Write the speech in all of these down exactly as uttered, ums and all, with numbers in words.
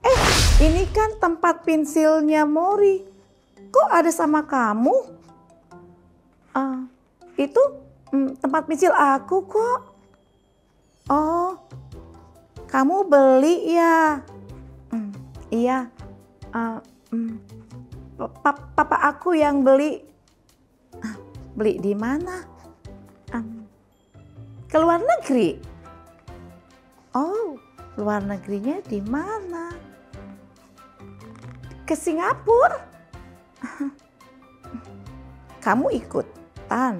Eh, ini kan tempat pensilnya Mori. Kok ada sama kamu? Uh, itu um, tempat pensil aku kok. Oh, kamu beli ya? Um, iya, uh, um, papa aku yang beli. Uh, beli di mana? Um, ke luar negeri. Oh, luar negerinya di mana? Ke Singapura. Kamu ikutan?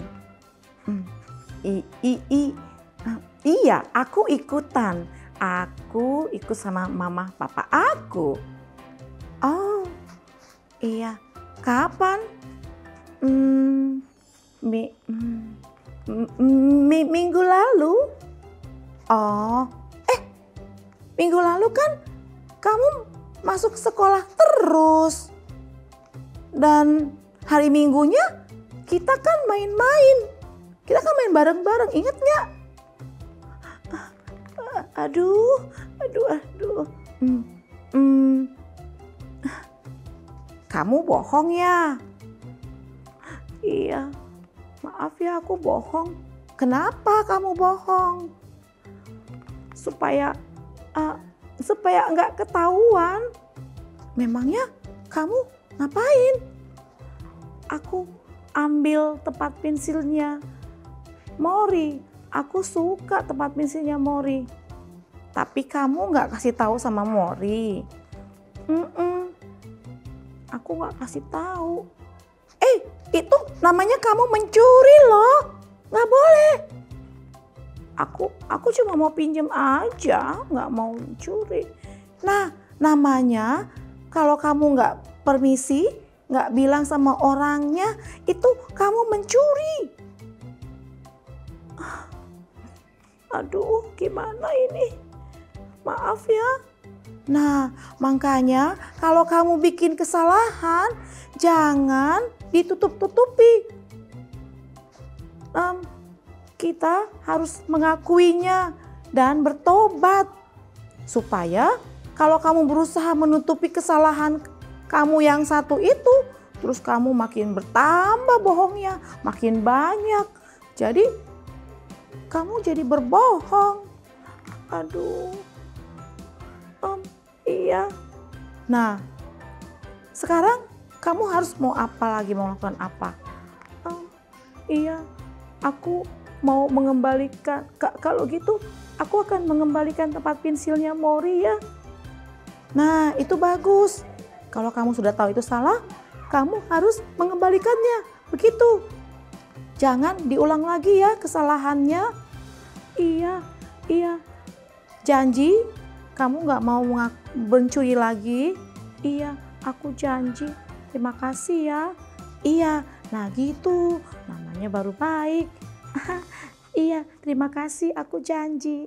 Hmm. I, I, I. Uh, iya, aku ikutan. Aku ikut sama mama papa aku. Oh, iya. Kapan? Hmm, mi, mi, minggu lalu. Oh. Minggu lalu kan kamu masuk sekolah terus. Dan hari minggunya kita kan main-main. Kita kan main bareng-bareng, inget nggak? Aduh, aduh, aduh. Hmm, hmm. Kamu bohong ya? Iya, maaf ya aku bohong. Kenapa kamu bohong? Supaya... Uh, supaya nggak ketahuan. Memangnya kamu ngapain? Aku ambil tempat pensilnya Mori. Aku suka tempat pensilnya Mori. Tapi kamu nggak kasih tahu sama Mori. Mm-mm. Aku nggak kasih tahu. Eh, itu namanya kamu mencuri loh. Nggak boleh. Aku aku cuma mau pinjam aja, nggak mau curi. Nah, namanya kalau kamu nggak permisi, nggak bilang sama orangnya, itu kamu mencuri. Aduh, gimana ini? Maaf ya. Nah, makanya kalau kamu bikin kesalahan, jangan ditutup-tutupi. Um, Kita harus mengakuinya dan bertobat. Supaya kalau kamu berusaha menutupi kesalahan kamu yang satu itu, terus kamu makin bertambah bohongnya, makin banyak. Jadi kamu jadi berbohong. Aduh. Um, iya. Nah, sekarang kamu harus mau apa lagi, mau lakukan apa? Um, iya, aku... mau mengembalikan. Kalau gitu aku akan mengembalikan tempat pensilnya Mori ya. Nah, itu bagus. Kalau kamu sudah tahu itu salah, kamu harus mengembalikannya. Begitu. Jangan diulang lagi ya kesalahannya. Iya, iya. Janji kamu nggak mau mencuri lagi. Iya, aku janji. Terima kasih ya. Iya, nah gitu. Namanya baru baik. Iya, terima kasih. Aku janji.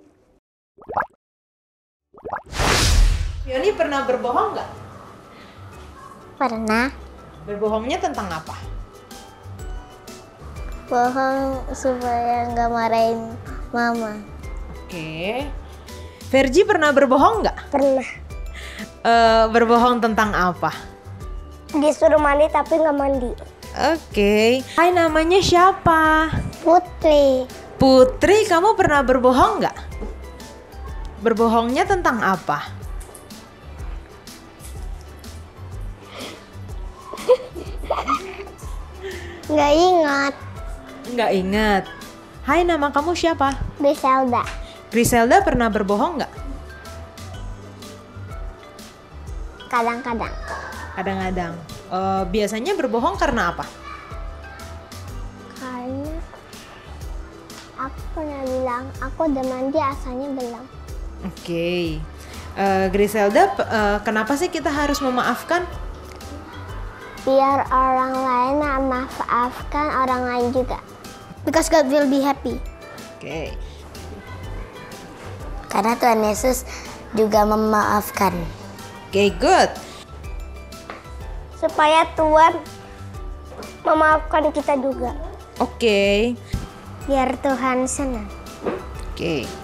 Yoni pernah berbohong nggak? Pernah. Berbohongnya tentang apa? Bohong supaya nggak marahin mama. Oke. Verji pernah berbohong nggak? Pernah. Uh, berbohong tentang apa? Disuruh mandi tapi nggak mandi. Oke, okay. Hai, namanya siapa? Putri. Putri, kamu pernah berbohong nggak? Berbohongnya tentang apa? Nggak ingat. Nggak ingat. Hai, nama kamu siapa? Griselda. Griselda pernah berbohong nggak? Kadang-kadang. Kadang-kadang. Uh, biasanya berbohong karena apa? Karena aku pernah bilang aku udah mandi asalnya belum. Oke, okay. uh, Griselda, uh, kenapa sih kita harus memaafkan? Biar orang lain memaafkan orang lain juga. Because God will be happy. Oke. Okay. Karena Tuhan Yesus juga memaafkan. Oke, okay, good. Supaya Tuhan memaafkan kita juga. Oke. Okay. Biar Tuhan senang. Oke. Okay.